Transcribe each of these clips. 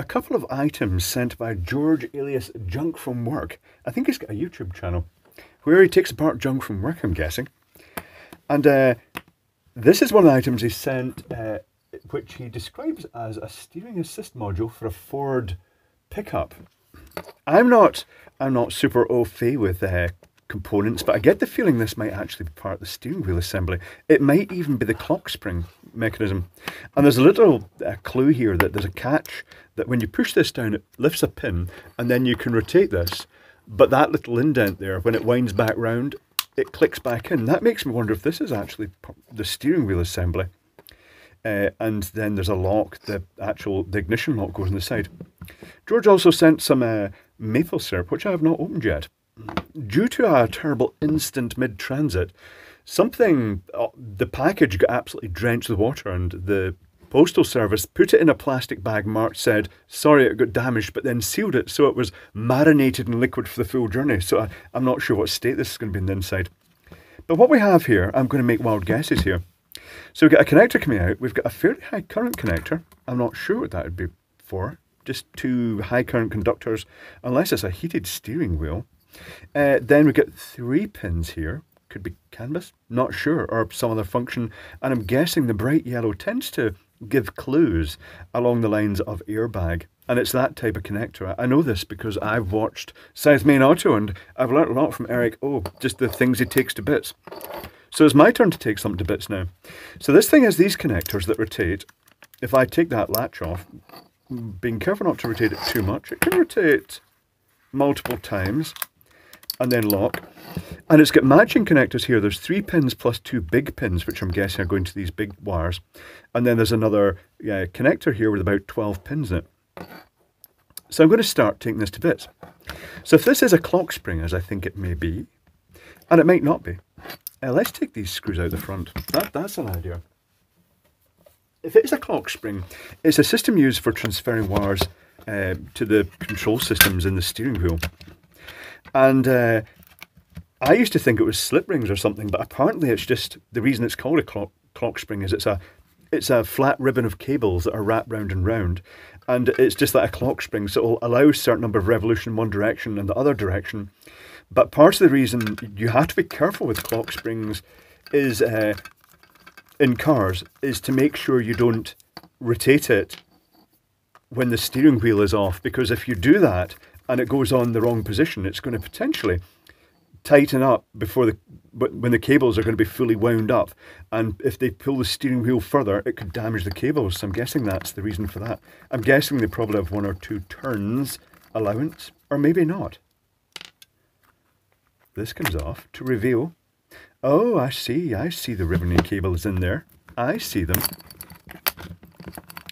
a couple of items sent by George alias Junk From Work. I think he's got a YouTube channel where he takes apart junk from work, I'm guessing. And this is one of the items he sent, which he describes as a steering assist module for a Ford pickup. I'm not super au fait with components, but I get the feeling this might actually be part of the steering wheel assembly. It might even be the clock spring mechanism. And there's a little clue here that there's a catch, that when you push this down, it lifts a pin, and then you can rotate this. But that little indent there, when it winds back round, it clicks back in. That makes me wonder if this is actually the steering wheel assembly. And then there's a lock, the ignition lock goes on the side. George also sent some maple syrup, which I have not opened yet. Due to a terrible instant mid-transit, the package got absolutely drenched with water, and the postal service put it in a plastic bag marked, said, sorry it got damaged, but then sealed it so it was marinated in liquid for the full journey. So I'm not sure what state this is going to be on the inside. But what we have here, I'm going to make wild guesses here. So we've got a connector coming out, we've got a fairly high current connector. I'm not sure what that would be for, just two high current conductors, unless it's a heated steering wheel. Then we've got three pins here, could be CAN bus, not sure, or some other function. And I'm guessing the bright yellow tends to give clues along the lines of airbag, and it's that type of connector. I know this because I've watched South Main Auto, and I've learnt a lot from Eric O, just the things he takes to bits. So it's my turn to take something to bits now. So this thing has these connectors that rotate. If I take that latch off, being careful not to rotate it too much, it can rotate multiple times and then lock. And it's got matching connectors here. There's three pins plus two big pins, which I'm guessing are going to these big wires. And then there's another connector here with about 12 pins in it. So I'm going to start taking this to bits. So if this is a clock spring, as I think it may be, and it might not be, let's take these screws out the front. That's an idea. If it is a clock spring, it's a system used for transferring wires to the control systems in the steering wheel. And I used to think it was slip rings or something, but apparently it's just, the reason it's called a clock spring is it's a flat ribbon of cables that are wrapped round and round, and it's just like a clock spring, so it'll allow a certain number of revolutions in one direction and the other direction. But part of the reason you have to be careful with clock springs is, in cars, is to make sure you don't rotate it when the steering wheel is off, because if you do that and it goes on the wrong position, it's going to potentially tighten up before when the cables are going to be fully wound up. And if they pull the steering wheel further, it could damage the cables. So I'm guessing that's the reason for that. I'm guessing they probably have one or two turns allowance, or maybe not. This comes off to reveal. Oh, I see the ribboning cables in there. I see them.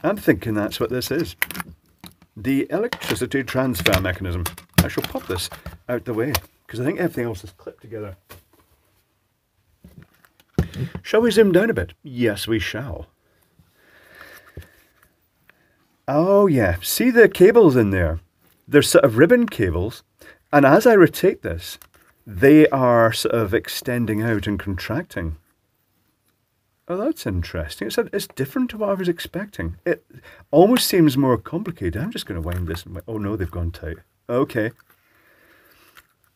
I'm thinking that's what this is. The electricity transfer mechanism. I shall pop this out the way, because I think everything else is clipped together. Shall we zoom down a bit? Yes, we shall. Oh yeah, see the cables in there? They're sort of ribbon cables, and as I rotate this, they are sort of extending out and contracting. Oh, that's interesting. It's different to what I was expecting. It almost seems more complicated. I'm just going to wind this and wait. Oh no, they've gone tight. Okay.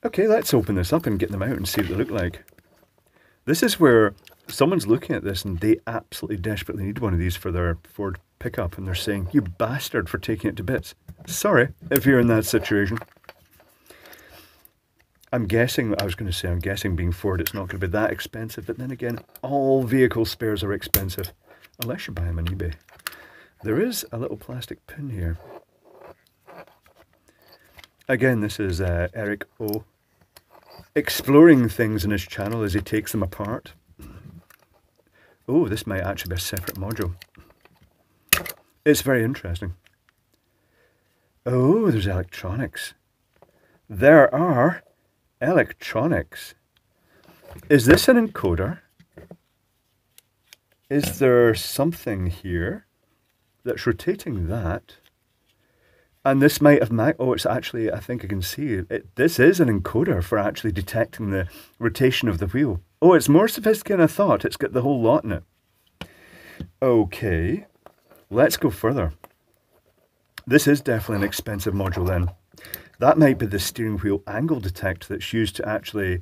Okay, let's open this up and get them out and see what they look like. This is where someone's looking at this and they absolutely desperately need one of these for their Ford pickup, and they're saying, you bastard for taking it to bits. Sorry if you're in that situation. I'm guessing being Ford, it's not going to be that expensive, but then again, all vehicle spares are expensive, unless you buy them on eBay. There is a little plastic pin here. Again, this is Eric O, exploring things in his channel as he takes them apart. Oh, this might actually be a separate module. It's very interesting. Oh, there's electronics. There are electronics. Is this an encoder? Is there something here that's rotating that? And this might have, oh, it's actually, I think I can see it. This is an encoder for actually detecting the rotation of the wheel. Oh, it's more sophisticated than I thought. It's got the whole lot in it. Okay, let's go further. This is definitely an expensive module then. That might be the steering wheel angle detector that's used to actually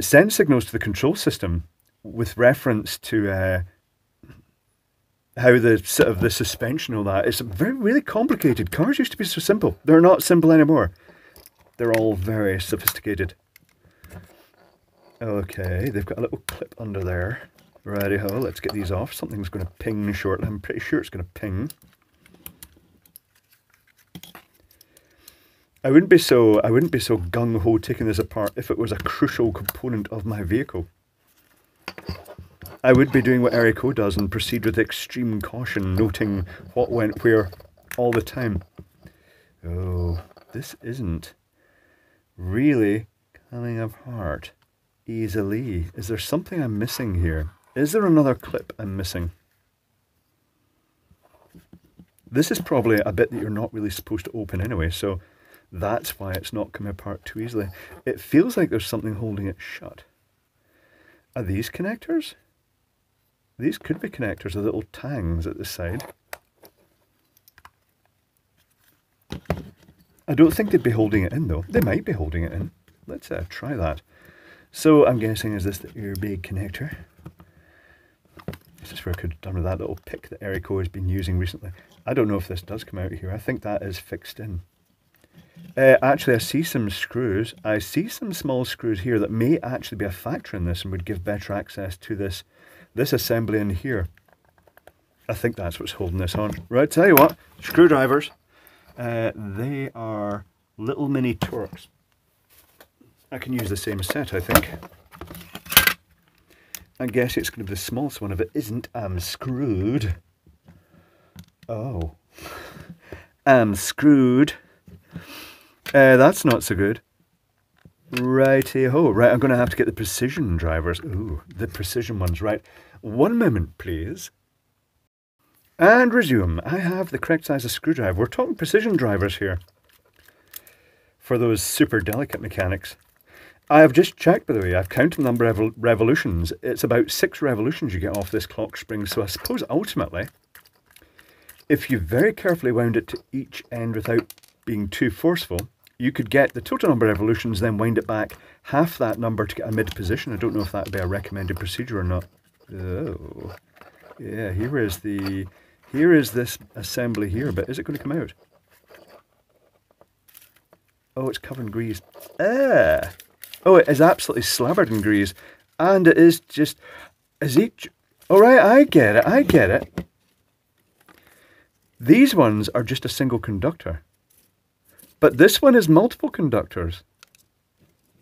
send signals to the control system with reference to how the sort of the suspension and all that. It's really complicated. Cars used to be so simple. They're not simple anymore. They're all very sophisticated. Okay, they've got a little clip under there. Righty-ho, let's get these off. Something's going to ping shortly. I'm pretty sure it's going to ping. I wouldn't be so gung-ho taking this apart if it was a crucial component of my vehicle. I would be doing what Eric O does and proceed with extreme caution, noting what went where all the time. Oh, this isn't really coming apart easily. Is there something I'm missing here? Is there another clip I'm missing? This is probably a bit that you're not really supposed to open anyway, so that's why it's not coming apart too easily. It feels like there's something holding it shut. Are these connectors? These could be connectors, the little tangs at the side. I don't think they'd be holding it in though. They might be holding it in. Let's try that. So I'm guessing, is this the airbag connector? This is where I could have done with that little pick that Eric O has been using recently. I don't know if this does come out here. I think that is fixed in. Actually, I see some screws. I see some small screws here that may actually be a factor in this and would give better access to this assembly in here. I think that's what's holding this on. Right, tell you what, screwdrivers, they are little mini Torx. I can use the same set, I think. I guess it's going to be the smallest one. If it isn't, I'm screwed. Oh. I'm screwed. That's not so good. Righty-ho. Right, I'm going to have to get the precision drivers. Ooh, the precision ones, right. One moment, please. And resume. I have the correct size of screwdriver. We're talking precision drivers here. For those super delicate mechanics. I have just checked, by the way. I've counted the number of revolutions. It's about 6 revolutions you get off this clock spring. So I suppose, ultimately, if you very carefully wound it to each end without being too forceful, you could get the total number of revolutions, then wind it back half that number to get a mid position. I don't know if that would be a recommended procedure or not. Oh, yeah, here is this assembly here, but is it going to come out? Oh, it's covered in grease. Ah! Oh, it is absolutely slavered in grease. And it is just... Is each... All right, I get it. These ones are just a single conductor. But this one is multiple conductors.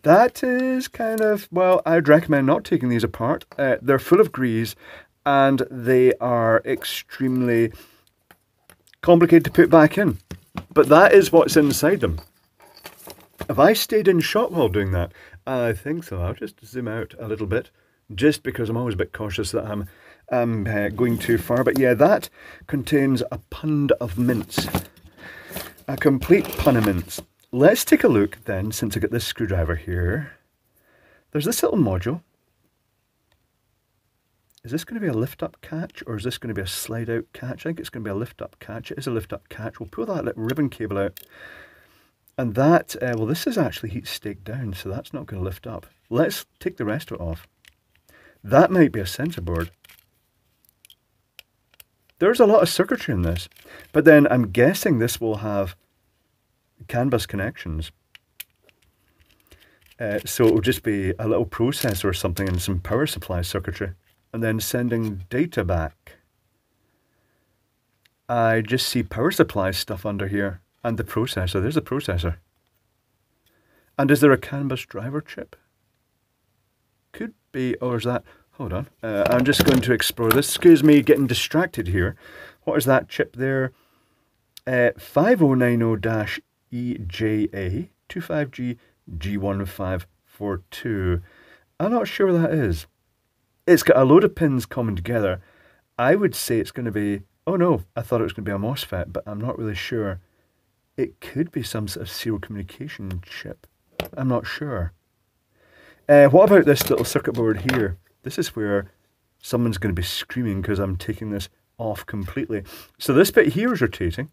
That is kind of, well, I'd recommend not taking these apart. They're full of grease and they are extremely complicated to put back in. But that is what's inside them. Have I stayed in shot while doing that? I think so. I'll just zoom out a little bit, just because I'm always a bit cautious that I'm going too far. But yeah, that contains a pund of mince. A complete pun of mince. Let's take a look then, since I got this screwdriver here. There's this little module. Is this going to be a lift up catch or is this going to be a slide out catch? I think it's going to be a lift up catch. It is a lift up catch. We'll pull that little ribbon cable out. And that, well, this is actually heat staked down, so that's not going to lift up. Let's take the rest of it off. That might be a sensor board. There's a lot of circuitry in this, but then I'm guessing this will have CAN bus connections. So it will just be a little processor or something and some power supply circuitry, and then sending data back. I just see power supply stuff under here, and the processor. There's the processor. And is there a CAN bus driver chip? Could be, or is that... Hold on, I'm just going to explore this. Excuse me, getting distracted here. What is that chip there? 5090-EJA25G G1542. I'm not sure what that is. It's got a load of pins coming together. I would say it's going to be... Oh no, I thought it was going to be a MOSFET, but I'm not really sure. It could be some sort of serial communication chip. I'm not sure. What about this little circuit board here? This is where someone's going to be screaming because I'm taking this off completely. So this bit here is rotating.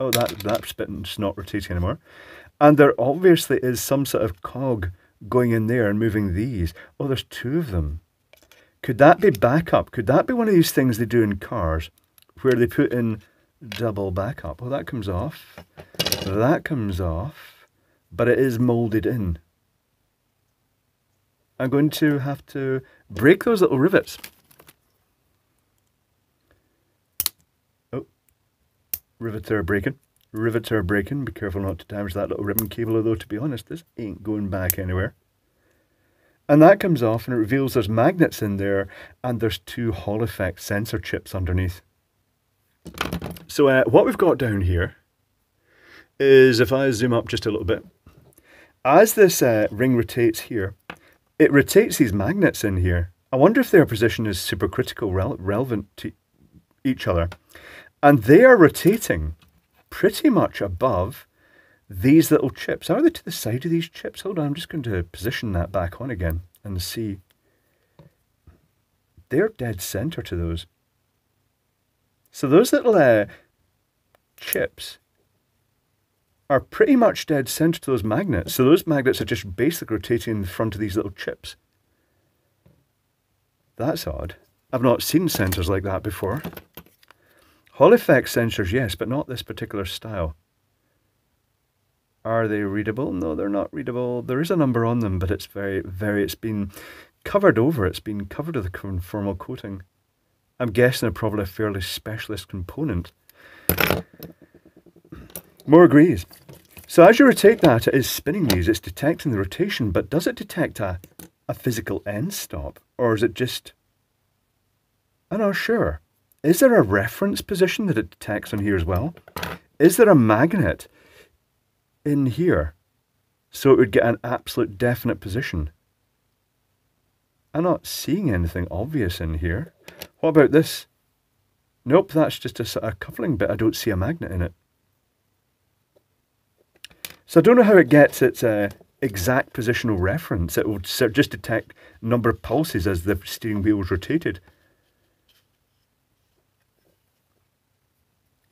oh, that spitting's not rotating anymore. And there obviously is some sort of cog going in there and moving these. Oh, there's two of them. Could that be backup? Could that be one of these things they do in cars where they put in double backup? Oh, that comes off. That comes off. But it is moulded in. I'm going to have to break those little rivets. Oh, riveter breaking. Riveter breaking. Be careful not to damage that little ribbon cable, although to be honest, this ain't going back anywhere. And that comes off and it reveals there's magnets in there and there's two Hall Effect sensor chips underneath. So what we've got down here is, if I zoom up just a little bit, as this ring rotates here, it rotates these magnets in here. I wonder if their position is supercritical, relevant to each other. And they are rotating pretty much above these little chips. Are they to the side of these chips? Hold on, I'm just going to position that back on again and see. They're dead center to those. So those little chips are pretty much dead center to those magnets. So those magnets are just basically rotating in front of these little chips. That's odd. I've not seen sensors like that before. Hall effect sensors, yes, but not this particular style. Are they readable? No, they're not readable. There is a number on them, but it's it's been covered over. It's been covered with a conformal coating. I'm guessing they're probably a fairly specialist component. More agrees. So as you rotate that, it is spinning these. It's detecting the rotation, but does it detect a physical end stop? Or is it just... I'm not sure. Is there a reference position that it detects on here as well? Is there a magnet in here? So it would get an absolute definite position. I'm not seeing anything obvious in here. What about this? Nope, that's just a coupling bit. I don't see a magnet in it. So I don't know how it gets its exact positional reference. It will just detect number of pulses as the steering wheel is rotated.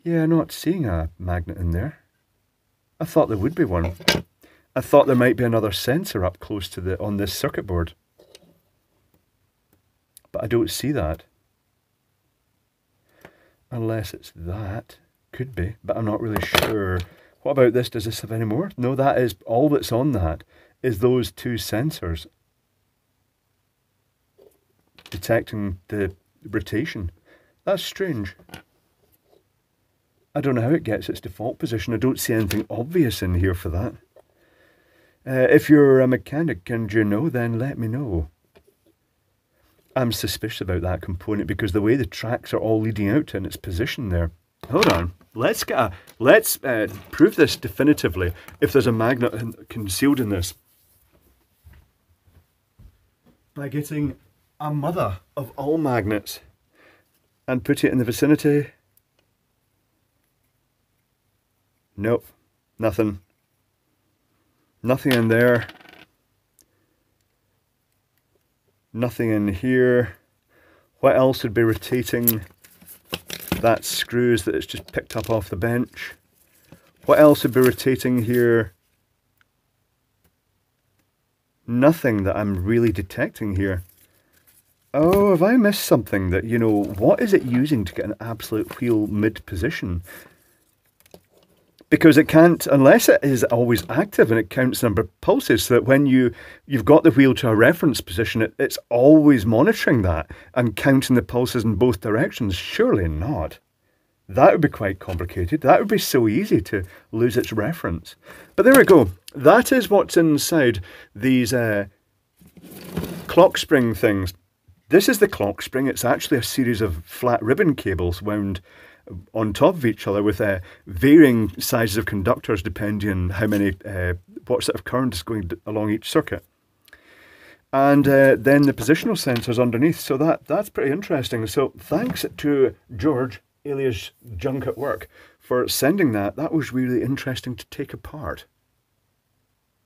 Yeah, not seeing a magnet in there. I thought there would be one. I thought there might be another sensor up close to on this circuit board. But I don't see that. Unless it's that. Could be, but I'm not really sure. What about this? Does this have any more? No, that is all that's on that is those two sensors detecting the rotation. That's strange. I don't know how it gets its default position. I don't see anything obvious in here for that. If you're a mechanic and you know, then let me know. I'm suspicious about that component because the way the tracks are all leading out and its position there. Hold on. Let's get let's prove this definitively. If there's a magnet concealed in this, by getting a mother of all magnets and put it in the vicinity. Nope, nothing. Nothing in there. Nothing in here. What else would be rotating? That screws that it's just picked up off the bench. What else would be rotating here? Nothing that I'm really detecting here. Oh, have I missed something that, you know, what is it using to get an absolute wheel mid-position? Because it can't, unless it is always active and it counts the number of pulses, so that when you've got the wheel to a reference position, it's always monitoring that and counting the pulses in both directions. Surely not. That would be quite complicated. That would be so easy to lose its reference. But there we go. That is what's inside these clock spring things. This is the clock spring. It's actually a series of flat ribbon cables wound on top of each other with varying sizes of conductors depending on how many, what sort of current is going along each circuit. And then the positional sensors underneath. So that's pretty interesting. So thanks to George, alias Junk at Work, for sending that. That was really interesting to take apart.